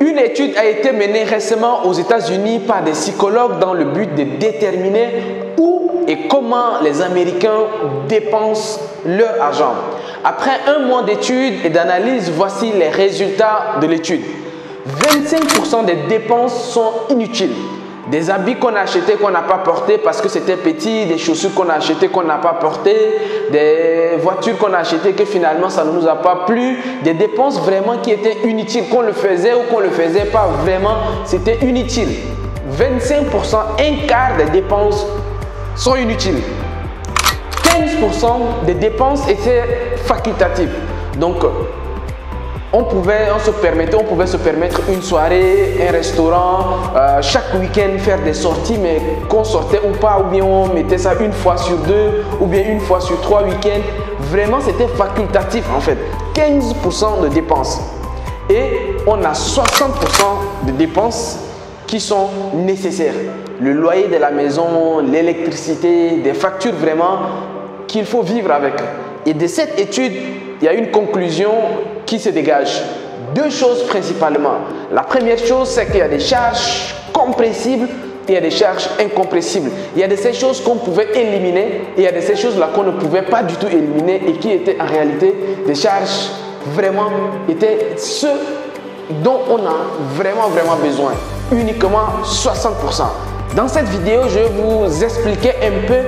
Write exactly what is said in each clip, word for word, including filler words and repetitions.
Une étude a été menée récemment aux États-Unis par des psychologues dans le but de déterminer où et comment les Américains dépensent leur argent. Après un mois d'études et d'analyse, voici les résultats de l'étude. vingt-cinq pour cent des dépenses sont inutiles. Des habits qu'on a achetés qu'on n'a pas portés parce que c'était petit, des chaussures qu'on a achetées qu'on n'a pas portées, des voitures qu'on a achetées que finalement ça ne nous a pas plu, des dépenses vraiment qui étaient inutiles, qu'on le faisait ou qu'on ne le faisait pas vraiment, c'était inutile. vingt-cinq pour cent, un quart des dépenses sont inutiles. quinze pour cent des dépenses étaient facultatives. Donc, On pouvait, on se permettait, on pouvait se permettre une soirée, un restaurant, euh, chaque week-end faire des sorties, mais qu'on sortait ou pas, ou bien on mettait ça une fois sur deux, ou bien une fois sur trois week-ends. Vraiment, c'était facultatif en fait. quinze pour cent de dépenses. Et on a soixante pour cent de dépenses qui sont nécessaires. Le loyer de la maison, l'électricité, des factures vraiment qu'il faut vivre avec. Et de cette étude, il y a une conclusion qui se dégage. Deux choses principalement. La première chose, c'est qu'il y a des charges compressibles et il y a des charges incompressibles. Il y a de ces choses qu'on pouvait éliminer et il y a de ces choses-là qu'on ne pouvait pas du tout éliminer et qui étaient en réalité des charges vraiment, étaient ceux dont on a vraiment, vraiment besoin. Uniquement soixante pour cent. Dans cette vidéo, je vais vous expliquer un peu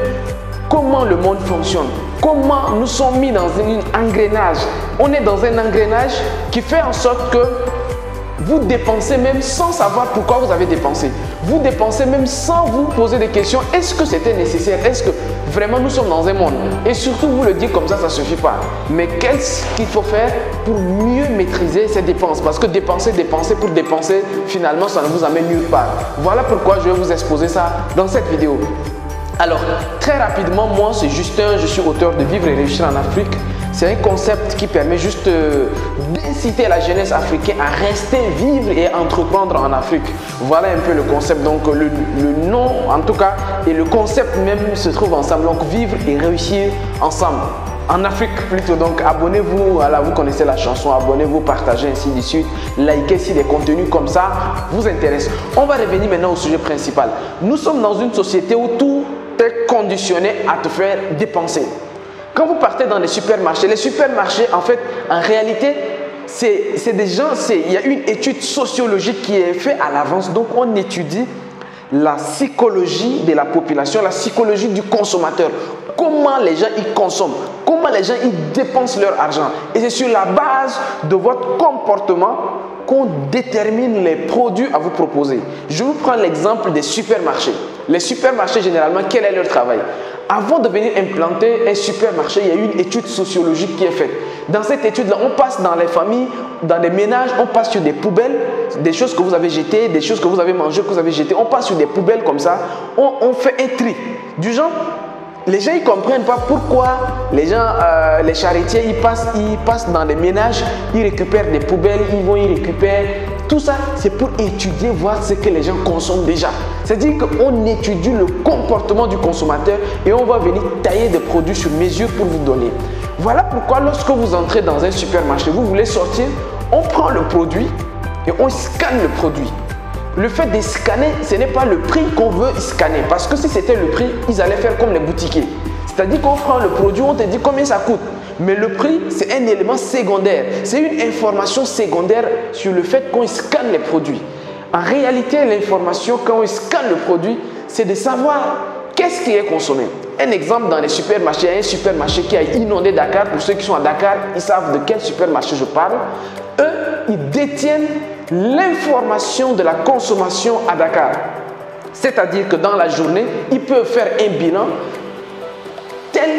comment le monde fonctionne, comment nous sommes mis dans un engrenage. On est dans un engrenage qui fait en sorte que vous dépensez même sans savoir pourquoi vous avez dépensé. Vous dépensez même sans vous poser des questions. Est-ce que c'était nécessaire? Est-ce que vraiment nous sommes dans un monde? Et surtout, vous le dites comme ça, ça ne suffit pas. Mais qu'est-ce qu'il faut faire pour mieux maîtriser ces dépenses? Parce que dépenser, dépenser pour dépenser, finalement, ça ne vous amène nulle part. Voilà pourquoi je vais vous exposer ça dans cette vidéo. Alors, très rapidement, moi c'est Justin, je suis auteur de Vivre et Réussir en Afrique. C'est un concept qui permet juste euh, d'inciter la jeunesse africaine à rester, vivre et entreprendre en Afrique. Voilà un peu le concept. Donc le, le nom en tout cas et le concept même se trouvent ensemble. Donc vivre et réussir ensemble. En Afrique plutôt, donc abonnez-vous, voilà, vous connaissez la chanson, abonnez-vous, partagez ainsi de suite, likez si des contenus comme ça vous intéressent. On va revenir maintenant au sujet principal. Nous sommes dans une société où tout est conditionné à te faire dépenser. Quand vous partez dans les supermarchés, les supermarchés en fait, en réalité, c'est des gens, il y a une étude sociologique qui est faite à l'avance, donc on étudie la psychologie de la population, la psychologie du consommateur. Comment les gens y consomment, comment les gens y dépensent leur argent. Et c'est sur la base de votre comportement qu'on détermine les produits à vous proposer. Je vous prends l'exemple des supermarchés. Les supermarchés, généralement, quel est leur travail? Avant de venir implanter un supermarché, il y a une étude sociologique qui est faite. Dans cette étude-là, on passe dans les familles, dans les ménages, on passe sur des poubelles, des choses que vous avez jetées, des choses que vous avez mangées, que vous avez jetées. On passe sur des poubelles comme ça, on, on fait un tri. Du genre, les gens ne comprennent pas pourquoi les gens, euh, les charretiers, ils passent, ils passent dans les ménages, ils récupèrent des poubelles, ils vont, ils récupèrent. Tout ça, c'est pour étudier, voir ce que les gens consomment déjà. C'est-à-dire qu'on étudie le comportement du consommateur et on va venir tailler des produits sur mesure pour vous donner. Voilà pourquoi lorsque vous entrez dans un supermarché, vous voulez sortir, on prend le produit et on scanne le produit. Le fait de scanner, ce n'est pas le prix qu'on veut scanner. Parce que si c'était le prix, ils allaient faire comme les boutiquiers. C'est-à-dire qu'on prend le produit, on te dit combien ça coûte. Mais le prix, c'est un élément secondaire. C'est une information secondaire sur le fait qu'on scanne les produits. En réalité, l'information, quand on scanne le produit, c'est de savoir qu'est-ce qui est consommé. Un exemple dans les supermarchés, il y a un supermarché qui a inondé Dakar. Pour ceux qui sont à Dakar, ils savent de quel supermarché je parle. Eux, ils détiennent l'information de la consommation à Dakar. C'est-à-dire que dans la journée, ils peuvent faire un bilan. Tel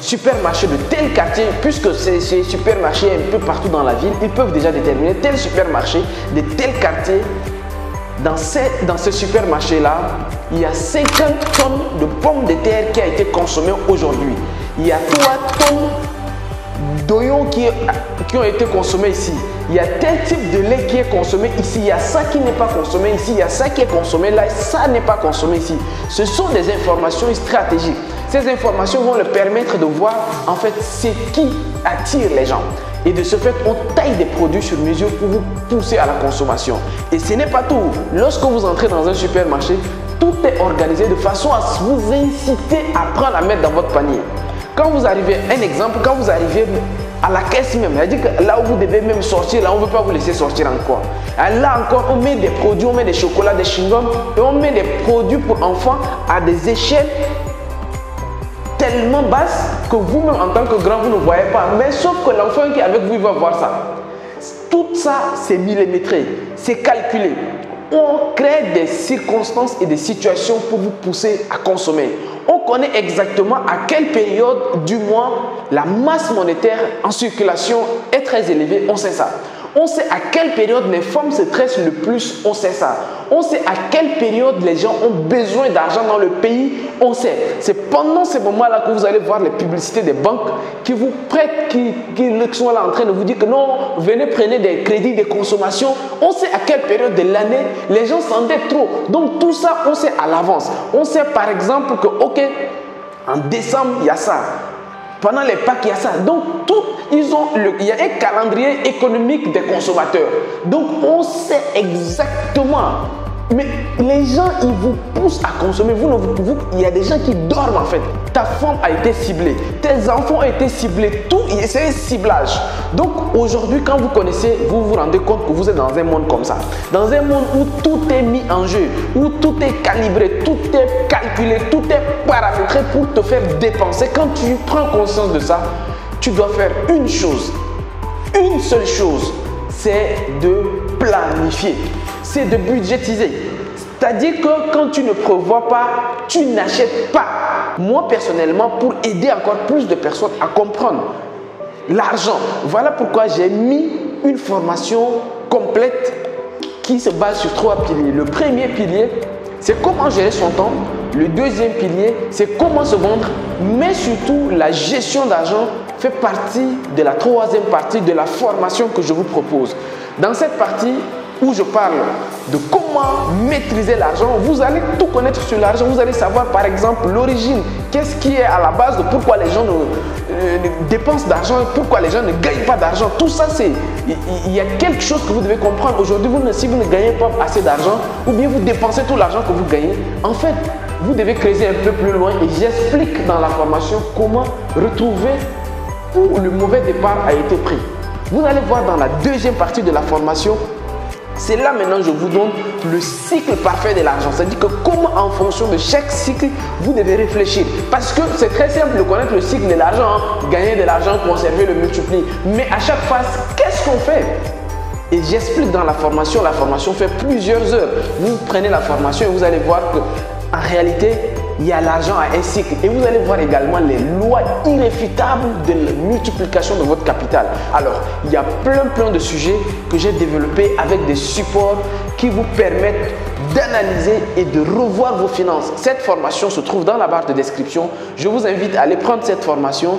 supermarché de tel quartier, puisque c'est ces supermarchés un peu partout dans la ville, ils peuvent déjà déterminer tel supermarché de tel quartier. Dans ce, dans ce supermarché-là, il y a cinquante tonnes de pommes de terre qui a été consommée aujourd'hui. Il y a trois tonnes d'oignons qui, qui ont été consommés ici. Il y a tel type de lait qui est consommé ici. Il y a ça qui n'est pas consommé ici. Il y a ça qui est consommé là. Ça n'est pas consommé ici. Ce sont des informations stratégiques. Ces informations vont leur permettre de voir en fait ce qui attire les gens. Et de ce fait, on taille des produits sur mesure pour vous pousser à la consommation. Et ce n'est pas tout. Lorsque vous entrez dans un supermarché, tout est organisé de façon à vous inciter à prendre à mettre dans votre panier. Quand vous arrivez, un exemple, quand vous arrivez à la caisse même, c'est-à-dire que là où vous devez même sortir, là on ne veut pas vous laisser sortir encore. Là encore, on met des produits, on met des chocolats, des chewing-gums et on met des produits pour enfants à des échelles tellement basse que vous-même en tant que grand, vous ne voyez pas. Mais sauf que l'enfant qui est avec vous, il va voir ça. Tout ça, c'est millimétré, c'est calculé. On crée des circonstances et des situations pour vous pousser à consommer. On connaît exactement à quelle période du mois la masse monétaire en circulation est très élevée, on sait ça. On sait à quelle période les femmes se stressent le plus, on sait ça. On sait à quelle période les gens ont besoin d'argent dans le pays, on sait. C'est pendant ces moments-là que vous allez voir les publicités des banques qui vous prêtent, qui, qui sont là en train de vous dire que non, venez prenez des crédits de consommation. On sait à quelle période de l'année les gens s'endettent trop. Donc tout ça, on sait à l'avance. On sait par exemple que, ok, en décembre, il y a ça. Pendant les Pâques, il y a ça. Donc, tout, ils ont le, il y a un calendrier économique des consommateurs. Donc, on sait exactement. Mais les gens, ils vous poussent à consommer. Vous, vous, vous, il y a des gens qui dorment, en fait. Ta femme a été ciblée. Tes enfants ont été ciblés. Tout, c'est un ciblage. Donc, aujourd'hui, quand vous connaissez, vous vous rendez compte que vous êtes dans un monde comme ça. Dans un monde où tout est mis en jeu, où tout est calibré, tout est calculé, tout est paramétré pour te faire dépenser. Quand tu prends conscience de ça, tu dois faire une chose, une seule chose, c'est de planifier. C'est de budgétiser. C'est-à-dire que quand tu ne prévois pas, tu n'achètes pas. Moi, personnellement, pour aider encore plus de personnes à comprendre l'argent, voilà pourquoi j'ai mis une formation complète qui se base sur trois piliers. Le premier pilier, c'est comment gérer son temps. Le deuxième pilier, c'est comment se vendre. Mais surtout, la gestion d'argent fait partie de la troisième partie de la formation que je vous propose. Dans cette partie, où je parle de comment maîtriser l'argent, vous allez tout connaître sur l'argent. Vous allez savoir par exemple l'origine, qu'est-ce qui est à la base de pourquoi les gens ne, euh, ne dépensent d'argent, pourquoi les gens ne gagnent pas d'argent. Tout ça, c'est il y, y a quelque chose que vous devez comprendre. Aujourd'hui, vous, si vous ne gagnez pas assez d'argent, ou bien vous dépensez tout l'argent que vous gagnez, en fait, vous devez creuser un peu plus loin. Et j'explique dans la formation comment retrouver où le mauvais départ a été pris. Vous allez voir dans la deuxième partie de la formation. C'est là maintenant je vous donne le cycle parfait de l'argent. C'est-à-dire que comment en fonction de chaque cycle, vous devez réfléchir. Parce que c'est très simple de connaître le cycle de l'argent. Hein. Gagner de l'argent, conserver, le multiplier. Mais à chaque phase, qu'est-ce qu'on fait? Et j'explique dans la formation. La formation fait plusieurs heures. Vous prenez la formation et vous allez voir qu'en réalité, il y a l'argent à un cycle. Et vous allez voir également les lois irréfutables de la multiplication de votre capital. Alors, il y a plein plein de sujets que j'ai développés avec des supports qui vous permettent d'analyser et de revoir vos finances. Cette formation se trouve dans la barre de description. Je vous invite à aller prendre cette formation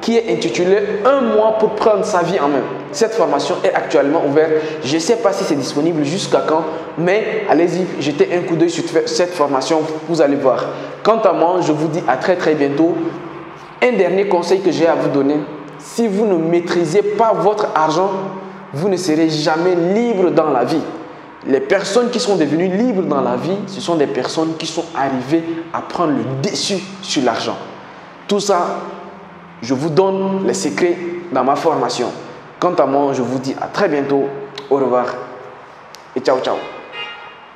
qui est intitulée « Un mois pour prendre sa vie en main ». Cette formation est actuellement ouverte. Je ne sais pas si c'est disponible jusqu'à quand, mais allez-y, jetez un coup d'œil sur cette formation, vous allez voir. Quant à moi, je vous dis à très très bientôt. Un dernier conseil que j'ai à vous donner, si vous ne maîtrisez pas votre argent, vous ne serez jamais libre dans la vie. Les personnes qui sont devenues libres dans la vie, ce sont des personnes qui sont arrivées à prendre le dessus sur l'argent. Tout ça, je vous donne les secrets dans ma formation. Quant à moi, je vous dis à très bientôt, au revoir et ciao ciao.